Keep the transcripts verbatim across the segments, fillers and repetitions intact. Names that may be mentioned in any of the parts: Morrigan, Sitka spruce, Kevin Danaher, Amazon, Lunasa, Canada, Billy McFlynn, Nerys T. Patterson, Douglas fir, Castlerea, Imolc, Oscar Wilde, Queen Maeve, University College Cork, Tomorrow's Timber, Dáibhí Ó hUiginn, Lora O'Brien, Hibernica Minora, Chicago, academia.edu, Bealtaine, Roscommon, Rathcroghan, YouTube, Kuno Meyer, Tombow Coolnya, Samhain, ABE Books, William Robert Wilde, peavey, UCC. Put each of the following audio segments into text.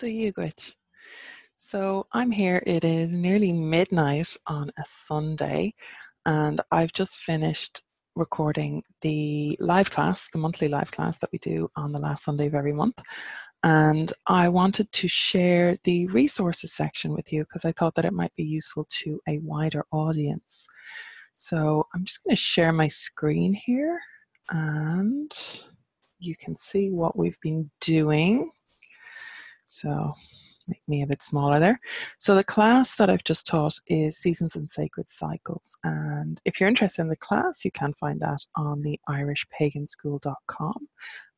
Dúigh. So I'm here, it is nearly midnight on a Sunday, and I've just finished recording the live class, the monthly live class that we do on the last Sunday of every month. And I wanted to share the resources section with you because I thought that it might be useful to a wider audience. So I'm just going to share my screen here and you can see what we've been doing. So make me a bit smaller there. So the class that I've just taught is Seasons and Sacred Cycles. And if you're interested in the class, you can find that on the Irish Pagan School dot com.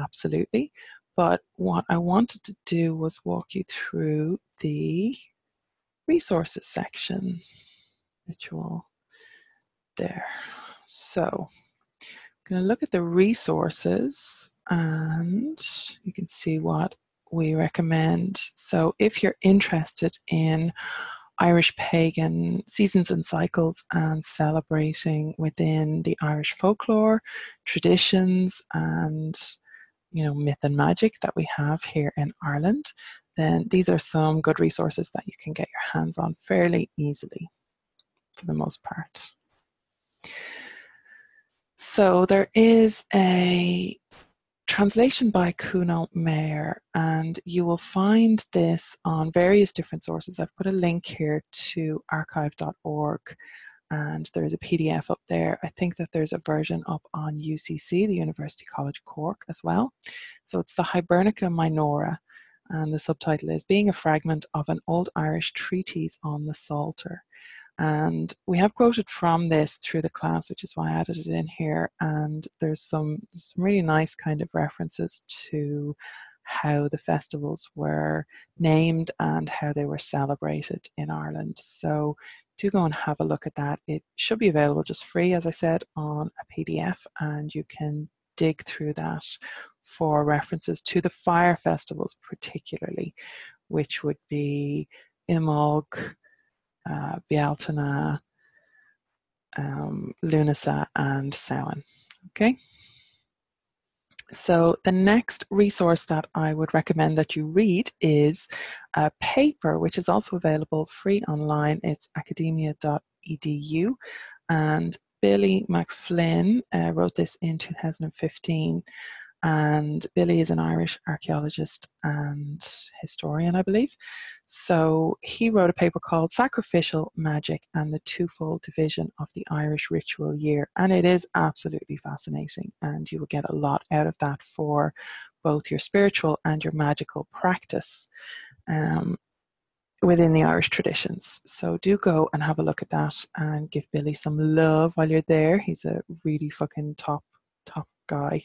Absolutely. But what I wanted to do was walk you through the resources section, ritual there. So I'm going to look at the resources and you can see what we recommend. So if you're interested in Irish pagan seasons and cycles and celebrating within the Irish folklore, traditions and you know, myth and magic that we have here in Ireland, then these are some good resources that you can get your hands on fairly easily for the most part. So there is a translation by Kuno Meyer, and you will find this on various different sources. I've put a link here to archive dot org. And there is a P D F up there. I think that there's a version up on U C C, the University College Cork as well. So it's the Hibernica Minora, and the subtitle is Being a Fragment of an Old Irish Treatise on the Psalter. And we have quoted from this through the class, which is why I added it in here. And there's some, some really nice kind of references to how the festivals were named and how they were celebrated in Ireland. So do go and have a look at that. It should be available just free, as I said, on a P D F, and you can dig through that for references to the fire festivals particularly, which would be Imolc, uh, Bealtaine, um, Lunasa and Samhain. Okay. So the next resource that I would recommend that you read is a paper, which is also available free online. It's academia dot e d u. And Billy McFlynn uh, wrote this in two thousand fifteen. And Billy is an Irish archaeologist and historian, I believe. So he wrote a paper called Sacrificial Magic and the Twofold Division of the Irish Ritual Year. And it is absolutely fascinating. And you will get a lot out of that for both your spiritual and your magical practice um, within the Irish traditions. So do go and have a look at that and give Billy some love while you're there. He's a really fucking top, top guy.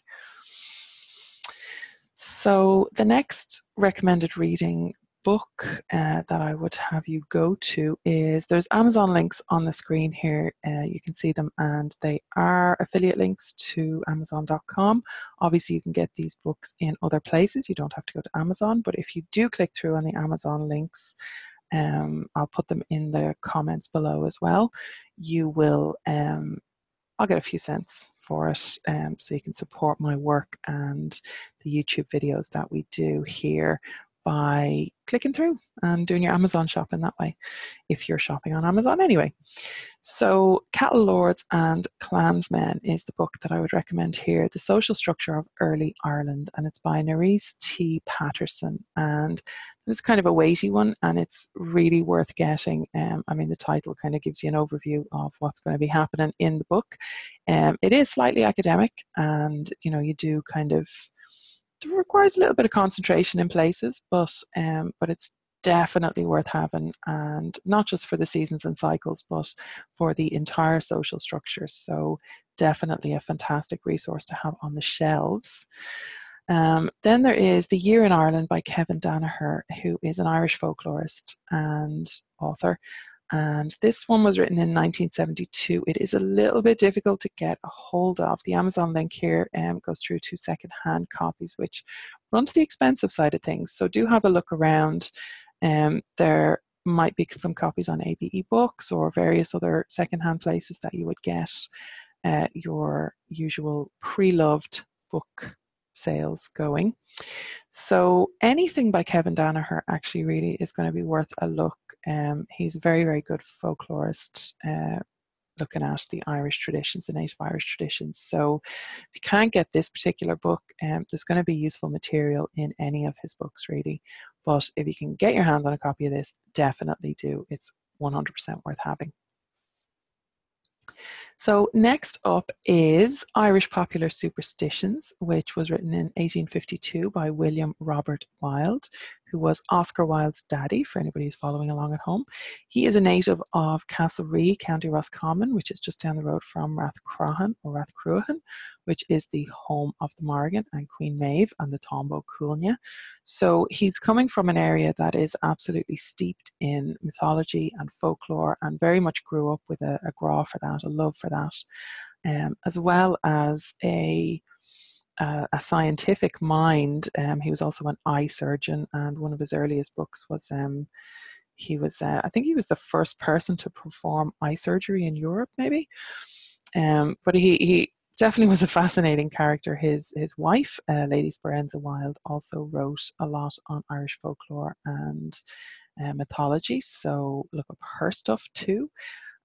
So the next recommended reading book uh, that I would have you go to is, there's Amazon links on the screen here, uh, you can see them, and they are affiliate links to amazon dot com. Obviously you can get these books in other places, you don't have to go to Amazon, but if you do click through on the Amazon links, um, I'll put them in the comments below as well, you will um, I'll get a few cents for it, um, so you can support my work and the YouTube videos that we do here by clicking through and doing your Amazon shopping that way, if you're shopping on Amazon anyway. So Cattle Lords and Clansmen is the book that I would recommend here, The Social Structure of Early Ireland, and it's by Nerys T. Patterson, and it's kind of a weighty one and it's really worth getting. Um, I mean, the title kind of gives you an overview of what's going to be happening in the book. Um, it is slightly academic and, you know, you do kind of, it requires a little bit of concentration in places, but, um, but it's definitely worth having, and not just for the seasons and cycles, but for the entire social structure. So definitely a fantastic resource to have on the shelves. Um, then there is The Year in Ireland by Kevin Danaher, who is an Irish folklorist and author. And this one was written in nineteen seventy-two. It is a little bit difficult to get a hold of. The Amazon link here um, goes through to second-hand copies, which run to the expensive side of things. So do have a look around. Um, there might be some copies on A B E Books or various other second-hand places that you would get uh, your usual pre-loved book sales going. So anything by Kevin Danaher actually really is going to be worth a look. Um, he's a very, very good folklorist, uh, looking at the Irish traditions, the native Irish traditions. So if you can't get this particular book, um, there's going to be useful material in any of his books really. But if you can get your hands on a copy of this, definitely do. It's one hundred percent worth having. So next up is Irish Popular Superstitions, which was written in eighteen fifty-two by William Robert Wilde, who was Oscar Wilde's daddy, for anybody who's following along at home. He is a native of Castlerea, County Roscommon, which is just down the road from Rathcroghan, or Rathcroghan, which is the home of the Morrigan and Queen Maeve and the Tombow Coolnya. So he's coming from an area that is absolutely steeped in mythology and folklore, and very much grew up with a, a gra for that, a love for that, um, as well as a Uh, a scientific mind. Um, he was also an eye surgeon, and one of his earliest books was, um, he was, uh, I think he was the first person to perform eye surgery in Europe, maybe. Um, but he, he definitely was a fascinating character. His, his wife, uh, Lady Speranza Wilde, also wrote a lot on Irish folklore and uh, mythology, so look up her stuff too.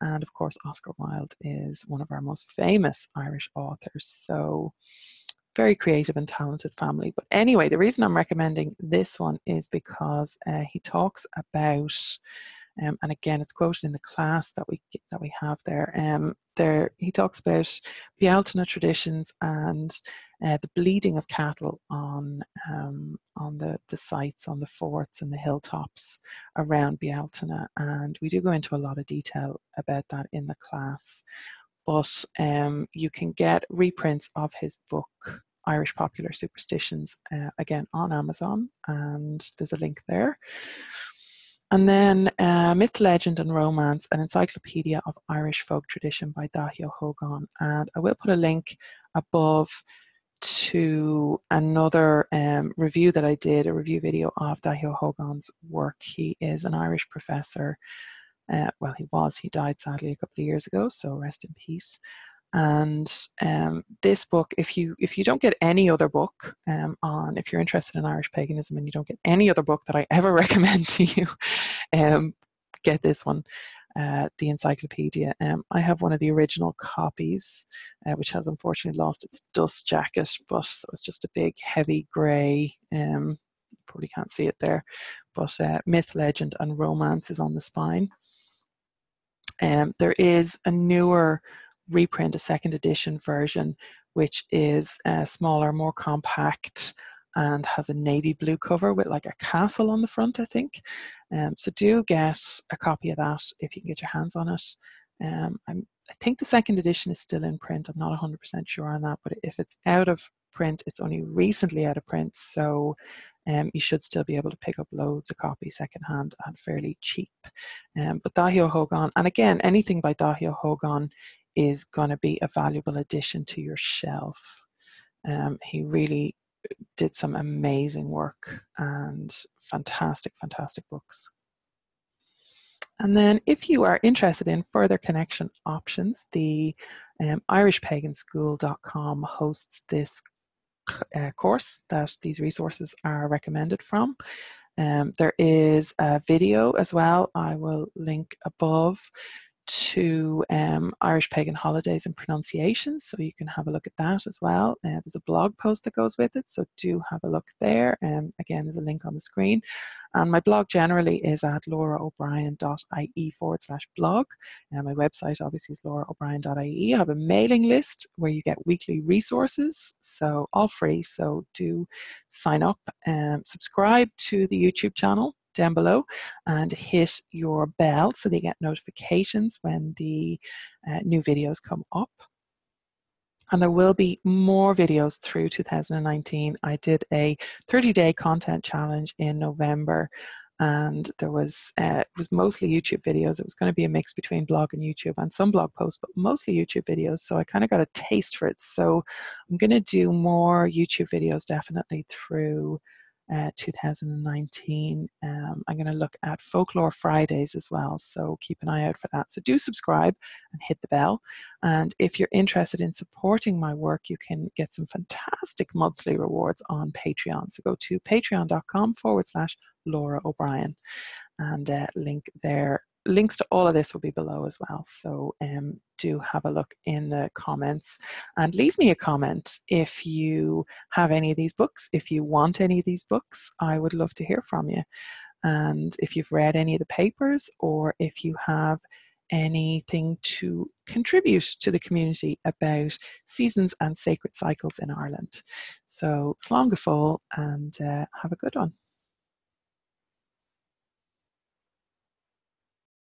And of course, Oscar Wilde is one of our most famous Irish authors, so very creative and talented family. But anyway, the reason I'm recommending this one is because uh, he talks about, um, and again, it's quoted in the class that we that we have there. Um, there he talks about Bealtaine traditions and uh, the bleeding of cattle on um, on the the sites, on the forts and the hilltops around Bealtaine, and we do go into a lot of detail about that in the class. But um, you can get reprints of his book, Irish Popular Superstitions, uh, again on Amazon, and there's a link there. And then uh, Myth, Legend and Romance, an Encyclopedia of Irish Folk Tradition by Dáire Hogan. And I will put a link above to another um, review that I did, a review video of Dáire Hogan's work. He is an Irish professor. Uh, well, he was. He died sadly a couple of years ago, so rest in peace. And um, this book, if you if you don't get any other book um, on, if you're interested in Irish paganism and you don't get any other book that I ever recommend to you, um, get this one, uh, the Encyclopedia. Um, I have one of the original copies, uh, which has unfortunately lost its dust jacket, but it's just a big, heavy grey. Um, probably can't see it there, but uh, Myth, Legend and Romance is on the spine. Um, there is a newer reprint, a second edition version, which is uh, smaller, more compact, and has a navy blue cover with like a castle on the front, I think. Um, so do get a copy of that if you can get your hands on it. Um, I'm, I think the second edition is still in print. I'm not one hundred percent sure on that, but if it's out of print, it's only recently out of print. So um, you should still be able to pick up loads of copies secondhand and fairly cheap. Um, but Dáibhí Ó hUiginn, and again, anything by Dáibhí Ó hUiginn is going to be a valuable addition to your shelf. Um, he really did some amazing work and fantastic, fantastic books. And then if you are interested in further connection options, the um, Irish Pagan School dot com hosts this Uh, course that these resources are recommended from. Um, there is a video as well, I will link above, to um, Irish Pagan Holidays and Pronunciations, so you can have a look at that as well. Uh, there's a blog post that goes with it, so do have a look there. Um, again, there's a link on the screen. And my blog generally is at loraobrien dot I E forward slash blog. And my website obviously is loraobrien dot I E. I have a mailing list where you get weekly resources, so all free, so do sign up and subscribe to the YouTube channel down below, and hit your bell so that you get notifications when the uh, new videos come up. And there will be more videos through two thousand nineteen. I did a thirty day content challenge in November, and there was uh, it was mostly YouTube videos. It was going to be a mix between blog and YouTube and some blog posts, but mostly YouTube videos, so I kind of got a taste for it. So I'm going to do more YouTube videos definitely through uh, two thousand nineteen. Um, I'm going to look at Folklore Fridays as well, so keep an eye out for that. So do subscribe and hit the bell. And if you're interested in supporting my work, you can get some fantastic monthly rewards on Patreon. So go to patreon.com forward slash Lora O'Brien and uh, link there. Links to all of this will be below as well, so um, do have a look in the comments and leave me a comment if you have any of these books, if you want any of these books. I would love to hear from you, and if you've read any of the papers or if you have anything to contribute to the community about seasons and sacred cycles in Ireland. So slán go fóill and uh, have a good one.